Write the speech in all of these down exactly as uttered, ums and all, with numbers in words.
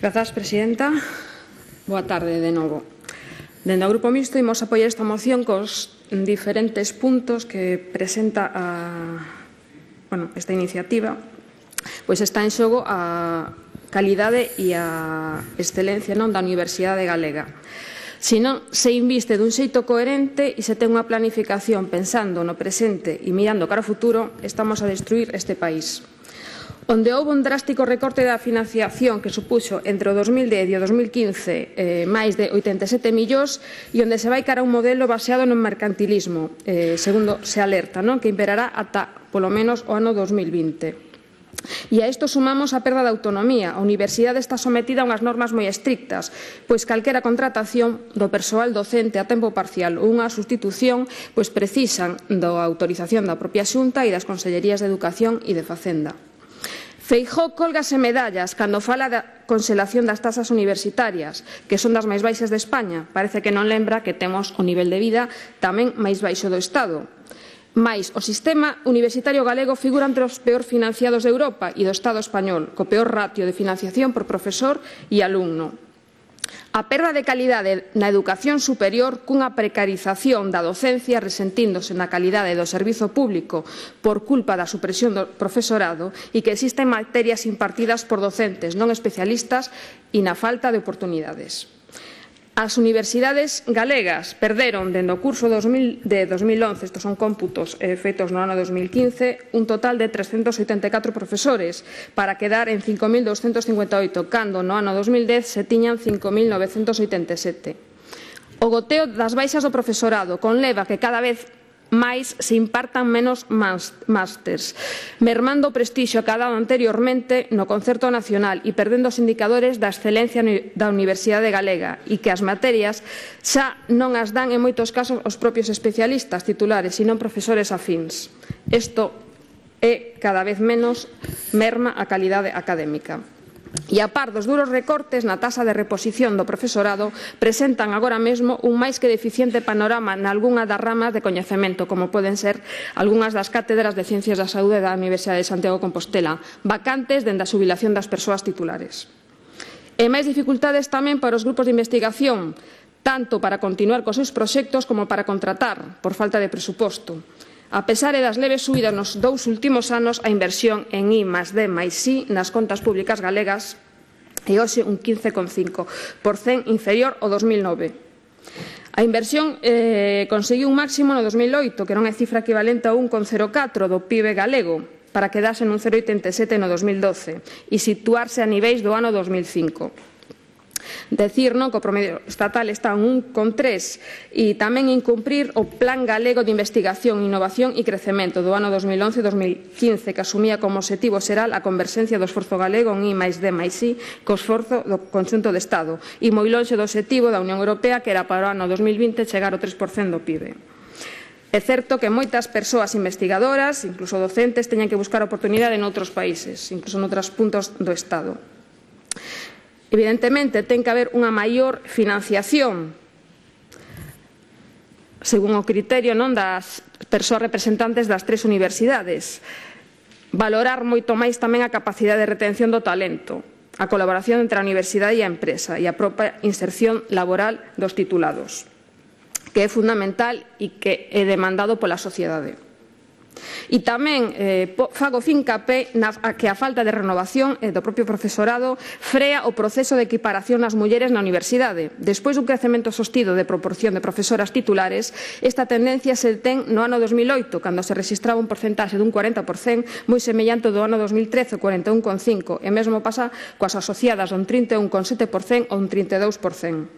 Grazas, presidenta. Boa tarde de novo. Dende o Grupo Mixto imos apoiar esta moción cos diferentes puntos que presenta a, bueno, esta iniciativa, pois está en xogo a calidade e a excelencia non da Universidade Galega. Se non se inviste dun xeito coherente e se ten unha planificación pensando no presente e mirando cara ao futuro, estamos a destruir este país. Onde houbo un drástico recorte da financiación que supuxo entre o dos mil dez e o dos mil quince eh, máis de oitenta e sete millóns e onde se vai cara a un modelo baseado no mercantilismo, eh, segundo se alerta, non? Que imperará ata, polo menos, o ano dos mil vinte. E a isto sumamos a perda de autonomía. A universidade está sometida a unhas normas moi estrictas, pois calquera contratación do persoal docente a tempo parcial ou unha sustitución pois precisan da autorización da propia Xunta e das Consellerías de Educación e de Facenda. Feijóo colgase medallas cando fala da conxelación das taxas universitarias, que son das máis baixas de España. Parece que non lembra que temos o nivel de vida tamén máis baixo do Estado. Mais o sistema universitario galego figura entre os peor financiados de Europa e do Estado español, co peor ratio de financiación por profesor e alumno. A perda de calidade na educación superior cunha precarización da docencia resentíndose na calidade do servizo público por culpa da supresión do profesorado e que existen materias impartidas por docentes non especialistas e na falta de oportunidades. As universidades galegas perderon dende o curso de dos mil once, estos son cómputos eh, feitos no ano dos mil quince, un total de trescentos oitenta e catro profesores para quedar en cinco mil douscentos cincuenta e oito, cando no ano dos mil dez se tiñan cinco mil novecientos oitenta e sete. O goteo das baixas do profesorado conleva que cada vez máis se impartan menos másters, mermando o prestixio acadado anteriormente no concerto nacional e perdendo os indicadores da excelencia da Universidade Galega e que as materias xa non as dan en moitos casos os propios especialistas titulares e non profesores afíns. Isto é cada vez menos merma a calidade académica. E a par dos duros recortes na taxa de reposición do profesorado presentan agora mesmo un máis que deficiente panorama nalgunha das ramas de coñecemento, como poden ser algunhas das cátedras de Ciencias da Saúde da Universidade de Santiago de Compostela, vacantes dende a xubilación das persoas titulares. E máis dificultades tamén para os grupos de investigación, tanto para continuar cos seus proxectos como para contratar, por falta de presuposto. A pesar das leves subidas nos dous últimos anos, a inversión en I más D máis I nas contas públicas galegas é hoxe un quince coma cinco por cento inferior ao dos mil nove. A inversión eh, conseguiu un máximo no dos mil oito, que non é cifra equivalente ao un coma cero catro por cento do P I B galego, para quedarse en un cero coma oitenta e sete por cento no dos mil doce e situarse a niveis do ano dos mil cinco. Decir, non, que o promedio estatal está en un coma tres e tamén incumprir o Plan Galego de Investigación, Innovación e Crecemento do ano dos mil once a dos mil quince, que asumía como obxectivo xeral a converxencia do esforzo galego en I máis D máis I co esforzo do conxunto do Estado e moi lonxe do obxectivo da Unión Europea, que era para o ano dos mil vinte chegar ao tres por cento do P I B. É certo que moitas persoas investigadoras, incluso docentes, teñen que buscar oportunidade noutros países, incluso noutros puntos do Estado. Evidentemente, ten que haber unha maior financiación según o criterio, non, das persoas representantes das tres universidades. Valorar moito máis tamén a capacidade de retención do talento, a colaboración entre a universidade e a empresa e a propia inserción laboral dos titulados, que é fundamental e que é demandado pola sociedade. E tamén eh, fago fincapé na, a que a falta de renovación eh, do propio profesorado frea o proceso de equiparación nas mulleres na universidade. Despois dun crecemento sostido de proporción de profesoras titulares, esta tendencia se ten no ano dos mil oito, cando se rexistraba un porcentaxe dun cuarenta por cento moi semellante do ano dos mil trece, o cuarenta e un coma cinco por cento, e mesmo pasa coas asociadas dun trinta e un coma sete por cento ou un trinta e dous por cento.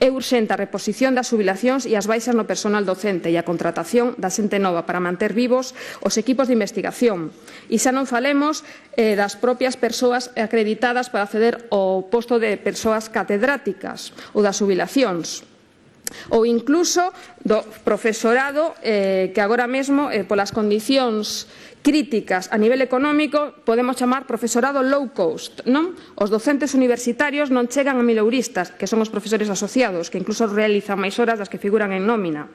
É urxente a reposición das xubilacións e as baixas no persoal docente e a contratación da xente nova para manter vivos os equipos de investigación. E xa non falemos eh, das propias persoas acreditadas para acceder ao posto de persoas catedráticas ou das xubilacións. Ou incluso do profesorado eh, que agora mesmo, eh, polas condicións críticas a nivel económico, podemos chamar profesorado low cost, non? Os docentes universitarios non chegan a mil euristas, que son os profesores asociados, que incluso realizan máis horas das que figuran en nómina.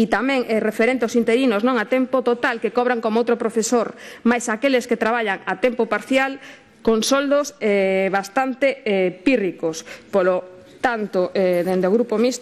E tamén eh, referente aos interinos, non, a tempo total, que cobran como outro profesor, máis aqueles que traballan a tempo parcial, con soldos eh, bastante eh, pírricos, por lo tanto, eh, dende o Grupo Mixto